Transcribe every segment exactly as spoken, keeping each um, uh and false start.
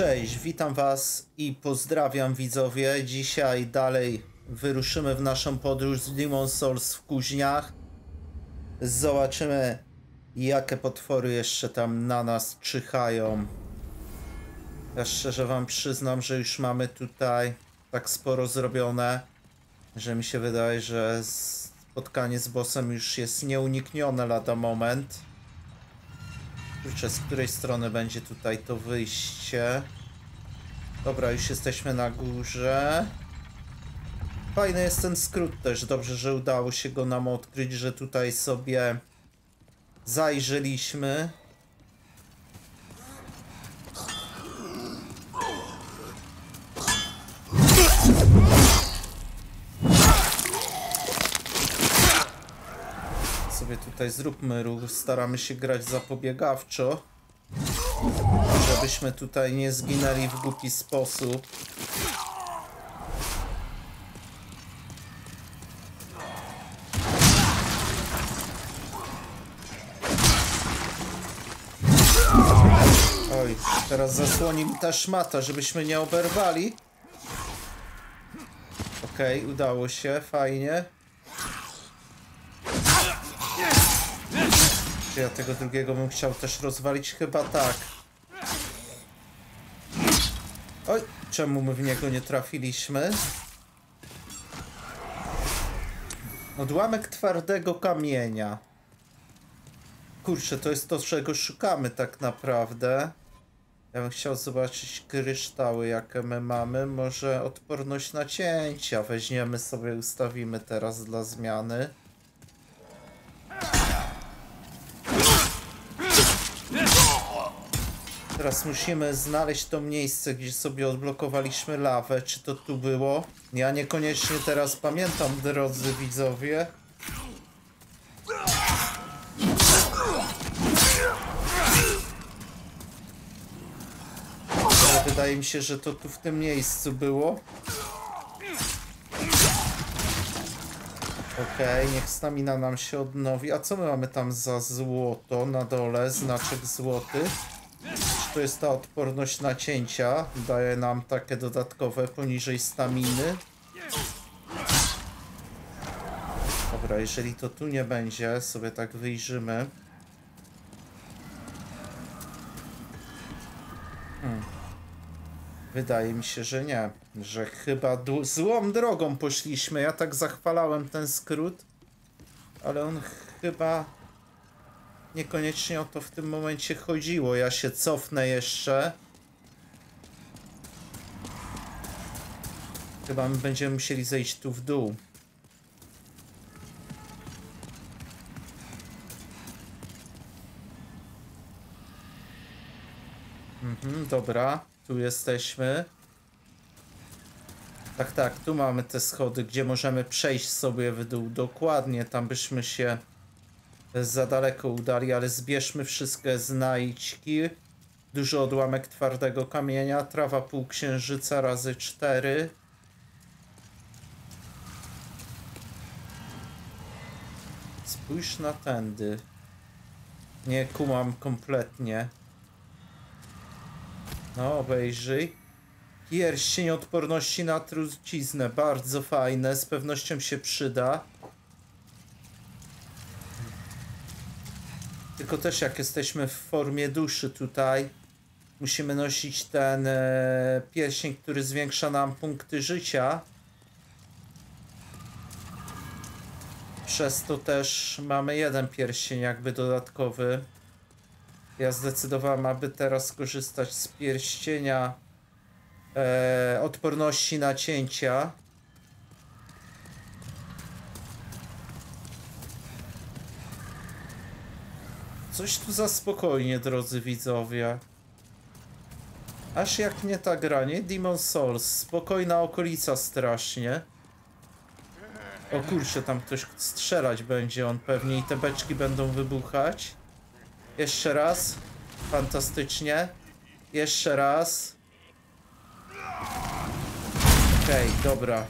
Cześć, witam was i pozdrawiam widzowie. Dzisiaj dalej wyruszymy w naszą podróż z Demon's Souls w kuźniach. Zobaczymy, jakie potwory jeszcze tam na nas czyhają. Ja szczerze wam przyznam, że już mamy tutaj tak sporo zrobione, że mi się wydaje, że spotkanie z bossem już jest nieuniknione lada moment. Kurczę, z której strony będzie tutaj to wyjście. Dobra, już jesteśmy na górze. Fajny jest ten skrót też. Dobrze, że udało się go nam odkryć, że tutaj sobie zajrzeliśmy. Tutaj zróbmy ruch, staramy się grać zapobiegawczo, żebyśmy tutaj nie zginęli w głupi sposób. Oj, teraz zasłoni mi ta szmata, żebyśmy nie oberwali. Okej, okay, udało się, fajnie. Ja tego drugiego bym chciał też rozwalić, chyba tak. Oj, czemu my w niego nie trafiliśmy? Odłamek twardego kamienia. Kurczę, to jest to, czego szukamy tak naprawdę. Ja bym chciał zobaczyć kryształy, jakie my mamy. Może odporność na cięcia weźmiemy sobie, ustawimy teraz dla zmiany. Teraz musimy znaleźć to miejsce, gdzie sobie odblokowaliśmy lawę. Czy to tu było? Ja niekoniecznie teraz pamiętam, drodzy widzowie. Ale wydaje mi się, że to tu w tym miejscu było. Okej, okay, niech stamina nam się odnowi. A co my mamy tam za złoto na dole? Znaczek złoty. To jest ta odporność na cięcia, daje nam takie dodatkowe poniżej staminy. Dobra, jeżeli to tu nie będzie, sobie tak wyjrzymy. Hmm. Wydaje mi się, że nie, że chyba złą drogą poszliśmy. Ja tak zachwalałem ten skrót, ale on chyba... niekoniecznie o to w tym momencie chodziło. Ja się cofnę jeszcze. Chyba będziemy musieli zejść tu w dół. Mhm, dobra. Tu jesteśmy. Tak, tak. Tu mamy te schody, gdzie możemy przejść sobie w dół. Dokładnie. Tam byśmy się... za daleko udali, ale zbierzmy wszystkie znajdźki. Duży odłamek twardego kamienia, trawa półksiężyca razy cztery. Spójrz na tędy. Nie kumam kompletnie. No, obejrzyj. Pierścień odporności na truciznę. Bardzo fajne, z pewnością się przyda. Tylko też jak jesteśmy w formie duszy tutaj, musimy nosić ten e, pierścień, który zwiększa nam punkty życia. Przez to też mamy jeden pierścień jakby dodatkowy. Ja zdecydowałem, aby teraz korzystać z pierścienia e, odporności na cięcia. Coś tu za spokojnie, drodzy widzowie. Aż jak nie ta gra, nie? Demon's Souls. Spokojna okolica strasznie. O kurczę, tam ktoś strzelać będzie on pewnie i te beczki będą wybuchać. Jeszcze raz. Fantastycznie. Jeszcze raz. Okej, okay, dobra.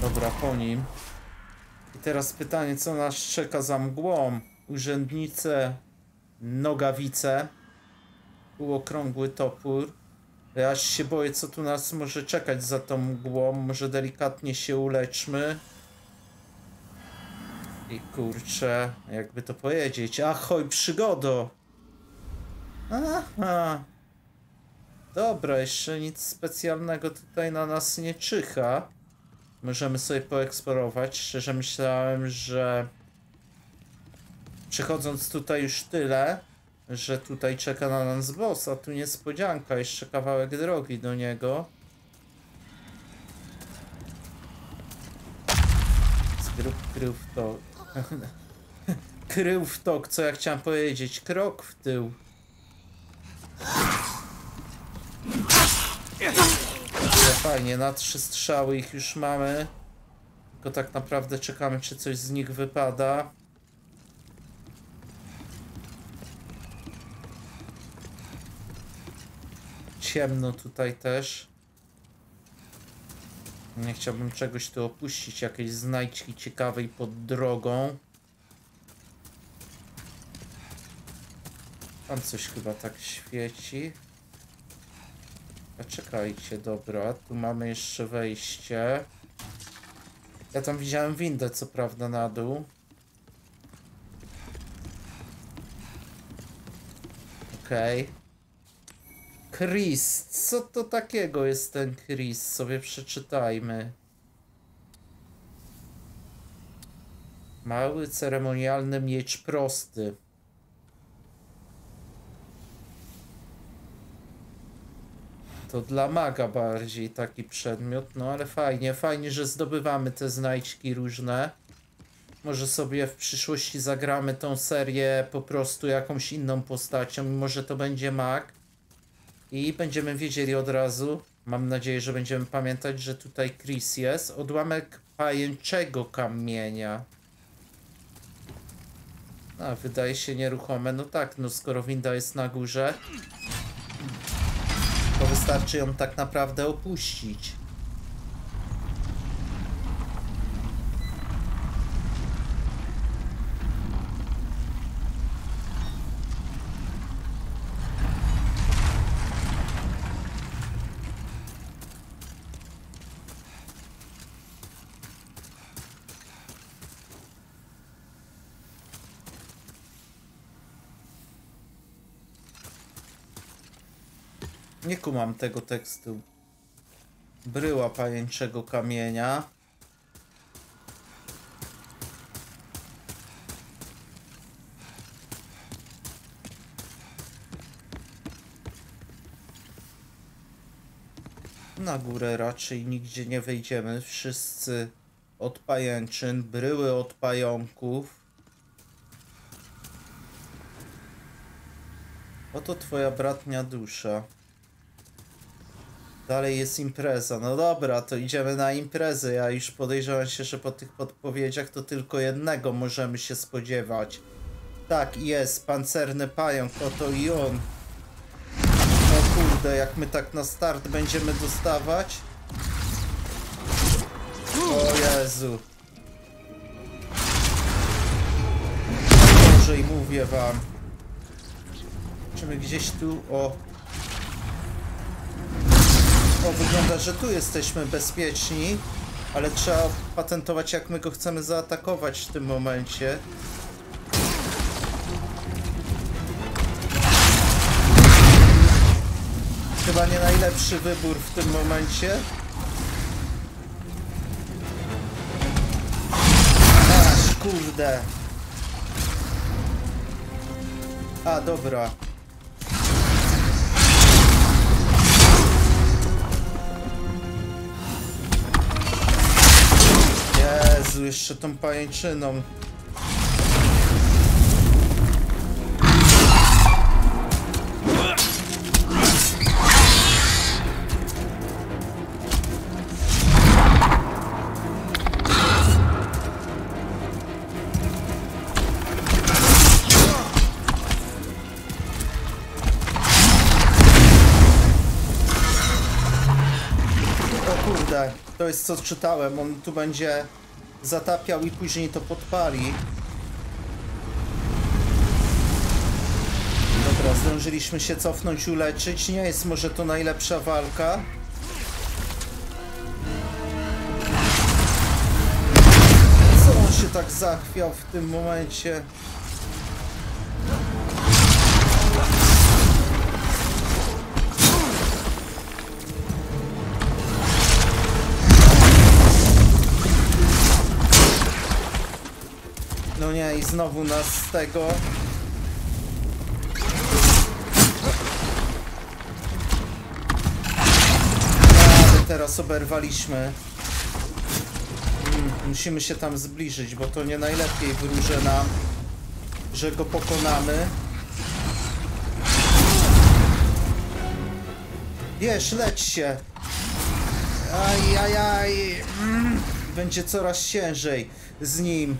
Dobra, po nim. I teraz pytanie, co nas czeka za mgłą? Urzędnice, nogawice, półokrągły topór. Ja aż się boję, co tu nas może czekać za tą mgłą. Może delikatnie się uleczmy. I kurczę, jakby to powiedzieć. Ahoj, przygodo! Aha. Dobra, jeszcze nic specjalnego tutaj na nas nie czyha. Możemy sobie poeksplorować. Szczerze myślałem, że przechodząc tutaj już tyle, że tutaj czeka na nas boss, a tu niespodzianka, jeszcze kawałek drogi do niego. Skrył, krył w tok. Krył w tok, co ja chciałem powiedzieć. Krok w tył. Fajnie, na trzy strzały ich już mamy. Tylko tak naprawdę czekamy, czy coś z nich wypada. Ciemno tutaj też. Nie chciałbym czegoś tu opuścić, jakiejś znajdźki ciekawej pod drogą. Tam coś chyba tak świeci. A czekajcie, dobra, tu mamy jeszcze wejście. Ja tam widziałem windę, co prawda, na dół. Okej. Okay. Chris, co to takiego jest ten Chris? Sobie przeczytajmy. Mały, ceremonialny miecz prosty. To dla maga bardziej taki przedmiot, no ale fajnie, fajnie, że zdobywamy te znajdźki różne. Może sobie w przyszłości zagramy tą serię po prostu jakąś inną postacią, może to będzie mag. I będziemy wiedzieli od razu, mam nadzieję, że będziemy pamiętać, że tutaj Chris jest. Odłamek pajęczego kamienia. A, wydaje się nieruchome, no tak, no skoro winda jest na górze, to wystarczy ją tak naprawdę opuścić. Nie kumam tego tekstu. Bryła pajęczego kamienia. Na górę raczej nigdzie nie wejdziemy. Wszyscy od pajęczyn, bryły od pająków. Oto twoja bratnia dusza. Dalej jest impreza. No dobra, to idziemy na imprezę. Ja już podejrzewam się, że po tych podpowiedziach to tylko jednego możemy się spodziewać. Tak, jest. Pancerny Pająk. Oto i on. O kurde, jak my tak na start będziemy dostawać. O Jezu. Dobrze i mówię wam. Czy my gdzieś tu... O... O, wygląda, że tu jesteśmy bezpieczni, ale trzeba patentować, jak my go chcemy zaatakować w tym momencie. Chyba nie najlepszy wybór w tym momencie. Aż, kurde. A, dobra. Jezu, jeszcze tą pajęczyną. To jest co czytałem, on tu będzie zatapiał i później to podpali. Dobra, zdążyliśmy się cofnąć, uleczyć. Nie jest może to najlepsza walka. Co on się tak zachwiał w tym momencie? No nie, i znowu nas z tego... Ale teraz oberwaliśmy. Hmm, musimy się tam zbliżyć, bo to nie najlepiej wróży nam, że go pokonamy. Wiesz, leć się. Ajajaj. Aj, aj. Będzie coraz ciężej z nim.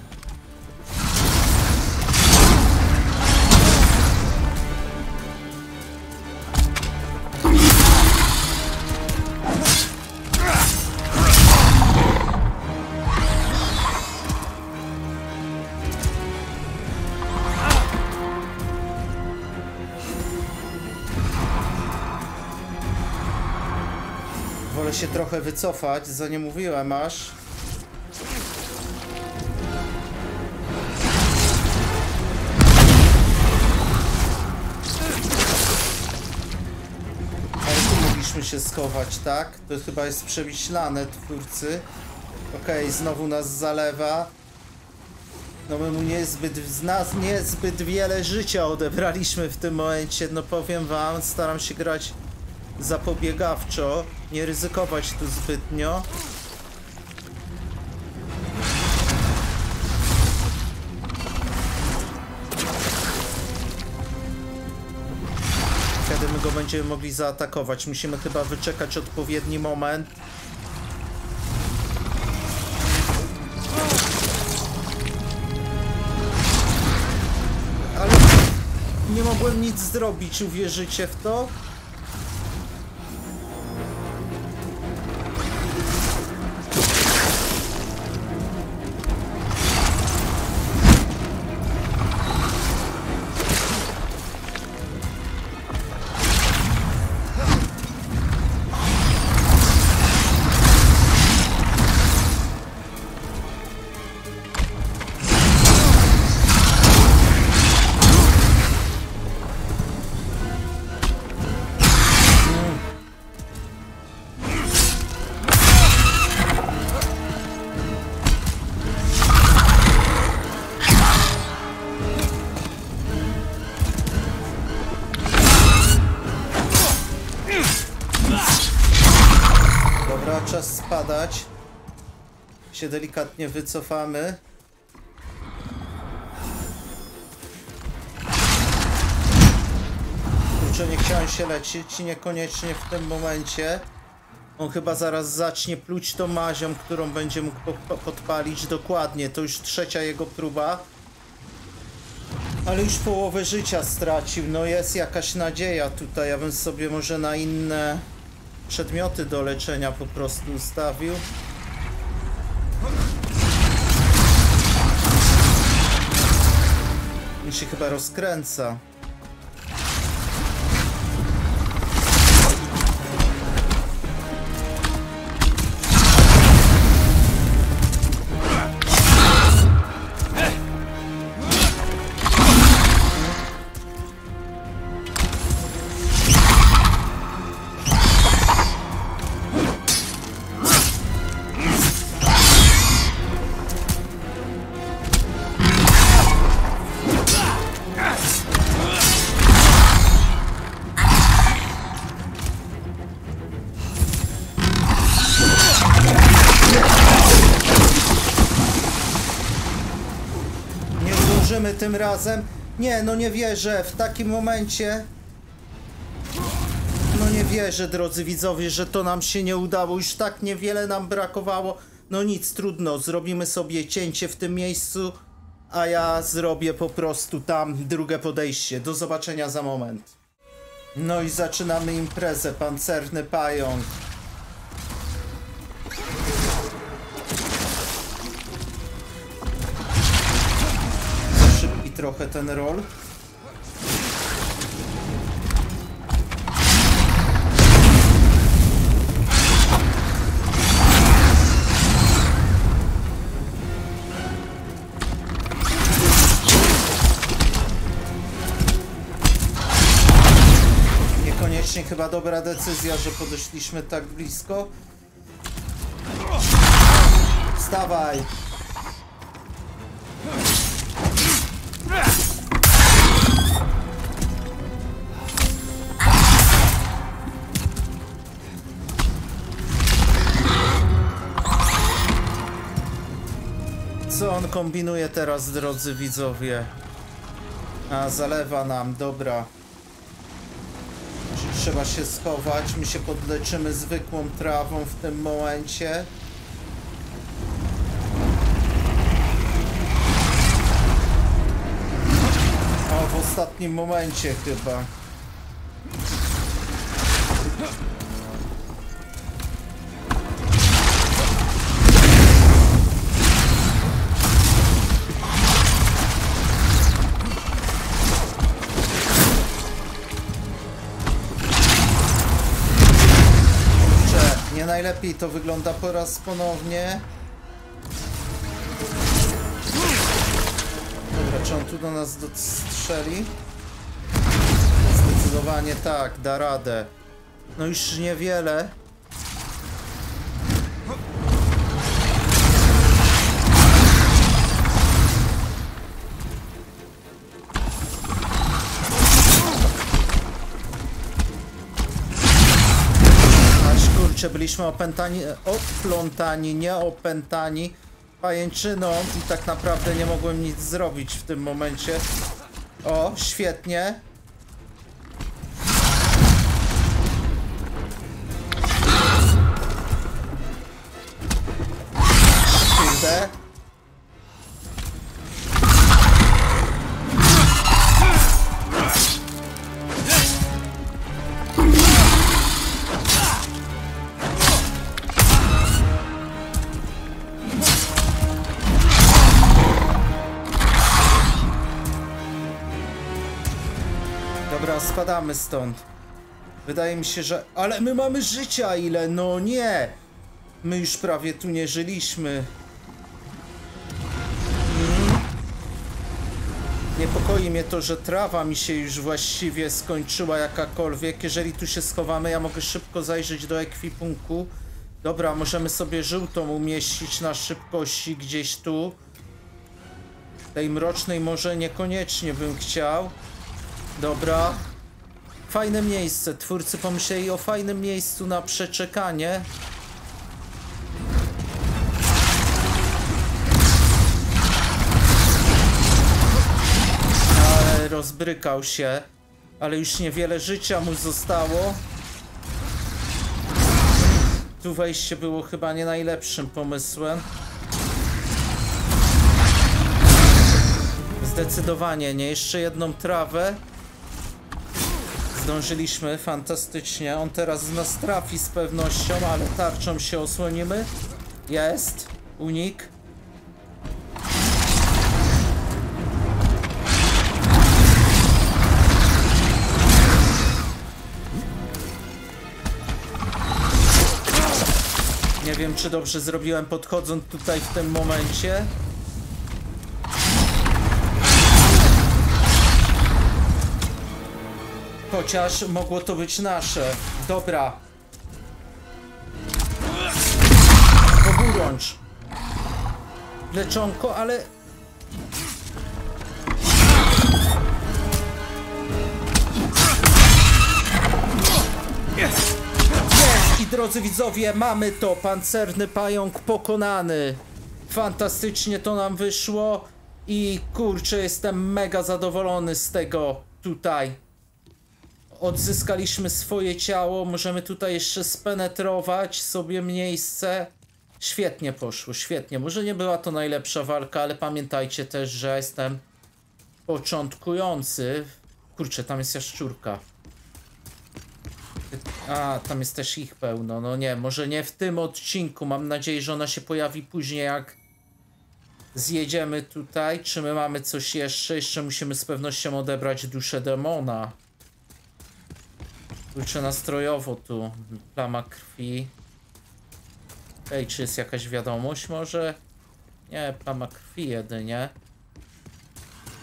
Się trochę wycofać, za nie mówiłem aż. Ale tu mogliśmy się schować, tak? To chyba jest przewiślane, twórcy. Okej, okay, znowu nas zalewa. No my mu niezbyt, z nas niezbyt wiele życia odebraliśmy w tym momencie. No powiem wam, staram się grać zapobiegawczo, nie ryzykować tu zbytnio. Kiedy my go będziemy mogli zaatakować? Musimy chyba wyczekać odpowiedni moment. Ale nie mogłem nic zrobić, uwierzycie w to? Spadać. Się delikatnie wycofamy. Kurczę, nie chciałem się lecieć i niekoniecznie w tym momencie. On chyba zaraz zacznie pluć tą mazią, którą będzie mógł podpalić. Dokładnie, to już trzecia jego próba. Ale już połowę życia stracił. No jest jakaś nadzieja tutaj. Ja bym sobie może na inne... przedmioty do leczenia po prostu ustawił. I się chyba rozkręca. Tym razem. Nie, no nie wierzę. W takim momencie... No nie wierzę, drodzy widzowie, że to nam się nie udało. Już tak niewiele nam brakowało. No nic, trudno. Zrobimy sobie cięcie w tym miejscu, a ja zrobię po prostu tam drugie podejście. Do zobaczenia za moment. No i zaczynamy imprezę. Pancerny Pająk. trochę ten roll. Niekoniecznie chyba dobra decyzja, że podeszliśmy tak blisko. Wstawaj! Co on kombinuje teraz, drodzy widzowie? A, zalewa nam, dobra. Trzeba się schować, my się podleczymy zwykłą trawą w tym momencie. O, w ostatnim momencie chyba. Najlepiej to wygląda po raz ponownie. Dobra, czy on tu do nas strzeli? Zdecydowanie tak, da radę. No już niewiele. Byliśmy opętani, odplątani, nieopętani pajęczyną i tak naprawdę nie mogłem nic zrobić w tym momencie. O, świetnie. Kurde. Spadamy stąd. Wydaje mi się, że... Ale my mamy życia ile? No nie! My już prawie tu nie żyliśmy. Hmm. Niepokoi mnie to, że trawa mi się już właściwie skończyła jakakolwiek. Jeżeli tu się schowamy, ja mogę szybko zajrzeć do ekwipunku. Dobra, możemy sobie żółtą umieścić na szybkości gdzieś tu. Tej mrocznej może niekoniecznie bym chciał. Dobra. Fajne miejsce. Twórcy pomyśleli o fajnym miejscu na przeczekanie. Ale rozbrykał się. Ale już niewiele życia mu zostało. Tu wejście było chyba nie najlepszym pomysłem. Zdecydowanie nie. Jeszcze jedną trawę. Zdążyliśmy fantastycznie. On teraz nas trafi z pewnością, ale tarczą się osłonimy. Jest. Unik. Nie wiem, czy dobrze zrobiłem, podchodząc tutaj w tym momencie. Chociaż mogło to być nasze. Dobra. Oburącz. Leczonko, ale... Jest! I drodzy widzowie, mamy to. Pancerny pająk pokonany. Fantastycznie to nam wyszło. I kurczę, jestem mega zadowolony z tego tutaj. Odzyskaliśmy swoje ciało, możemy tutaj jeszcze spenetrować sobie miejsce. Świetnie poszło, świetnie. Może nie była to najlepsza walka, ale pamiętajcie też, że ja jestem początkujący. Kurczę, tam jest jaszczurka. A, tam jest też ich pełno. No nie, może nie w tym odcinku. Mam nadzieję, że ona się pojawi później, jak zjedziemy tutaj, czy my mamy coś jeszcze? Jeszcze musimy z pewnością odebrać duszę demona. Kurczę, nastrojowo tu, plama krwi. Ej, czy jest jakaś wiadomość może? Nie, plama krwi jedynie.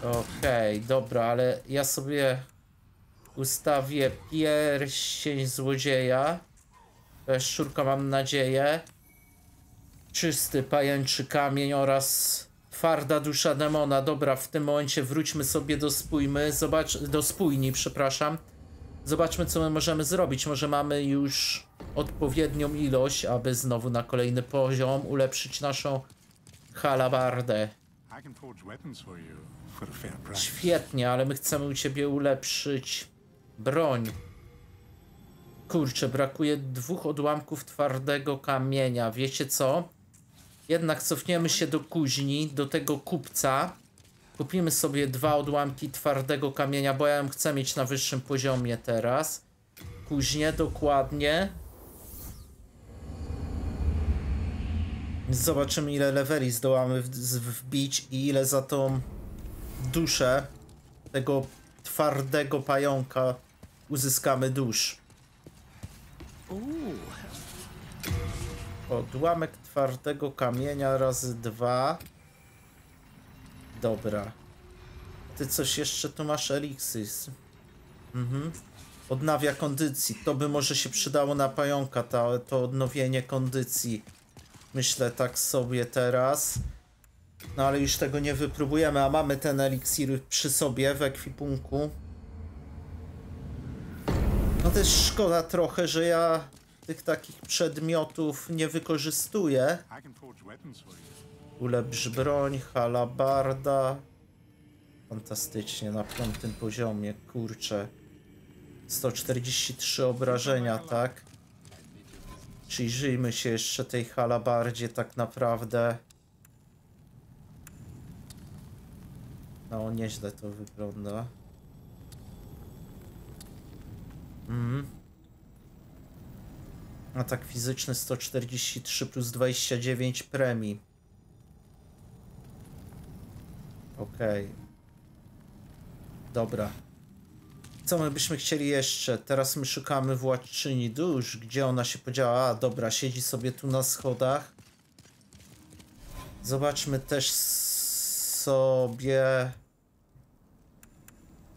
Okej, okay, dobra, ale ja sobie ustawię pierścień złodzieja. To jest szczurka, mam nadzieję. Czysty pajęczy kamień oraz twarda dusza demona. Dobra, w tym momencie wróćmy sobie do spójmy. Zobacz, do spójni, przepraszam. Zobaczmy, co my możemy zrobić. Może mamy już odpowiednią ilość, aby znowu na kolejny poziom ulepszyć naszą halabardę. Świetnie, ale my chcemy u ciebie ulepszyć broń. Kurczę, brakuje dwóch odłamków twardego kamienia. Wiecie co? Jednak cofniemy się do kuźni, do tego kupca. Kupimy sobie dwa odłamki twardego kamienia, bo ja ją chcę mieć na wyższym poziomie teraz. Kuźnie, dokładnie. Zobaczymy, ile leveli zdołamy wbić i ile za tą duszę tego twardego pająka uzyskamy dusz. Odłamek twardego kamienia razy dwa. Dobra. Ty coś jeszcze tu masz, eliksys. Mhm. Odnawia kondycji. To by może się przydało na pająka, ta, to odnowienie kondycji. Myślę tak sobie teraz. No ale już tego nie wypróbujemy, a mamy ten eliksir przy sobie w ekwipunku. No też szkoda trochę, że ja tych takich przedmiotów nie wykorzystuję. Ulepsz broń, halabarda. Fantastycznie, na piątym poziomie, kurczę. sto czterdzieści trzy obrażenia, tak? Przyjrzyjmy się jeszcze tej halabardzie tak naprawdę. No, nieźle to wygląda. Mhm. Atak fizyczny sto czterdzieści trzy plus dwadzieścia dziewięć premii. Okej. Okay. Dobra. Co my byśmy chcieli jeszcze? Teraz my szukamy władczyni dusz. Gdzie ona się podziała? A, dobra, siedzi sobie tu na schodach. Zobaczmy też sobie...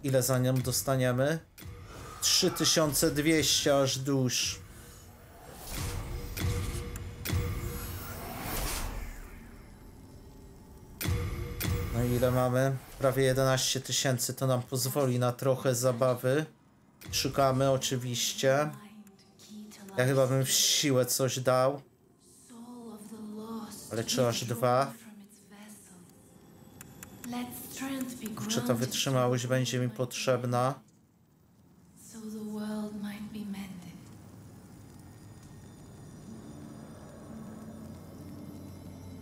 Ile za nią dostaniemy? trzy tysiące dwieście aż dusz. No ile mamy? Prawie jedenaście tysięcy, to nam pozwoli na trochę zabawy. Szukamy oczywiście. Ja chyba bym w siłę coś dał. Ale czy aż dwa? Kurczę, ta wytrzymałość będzie mi potrzebna.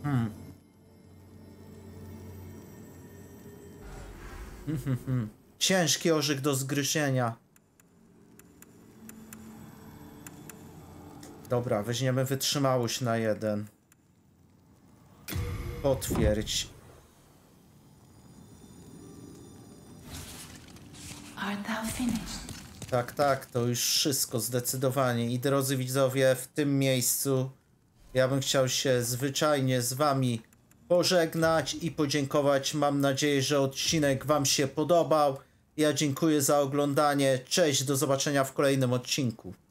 Hmm. Ciężki orzech do zgryzienia. Dobra, weźmiemy wytrzymałość na jeden. Potwierdź. Tak, tak, to już wszystko zdecydowanie. I drodzy widzowie, w tym miejscu ja bym chciał się zwyczajnie z wami pożegnać i podziękować. Mam nadzieję, że odcinek wam się podobał. Ja dziękuję za oglądanie. Cześć, do zobaczenia w kolejnym odcinku.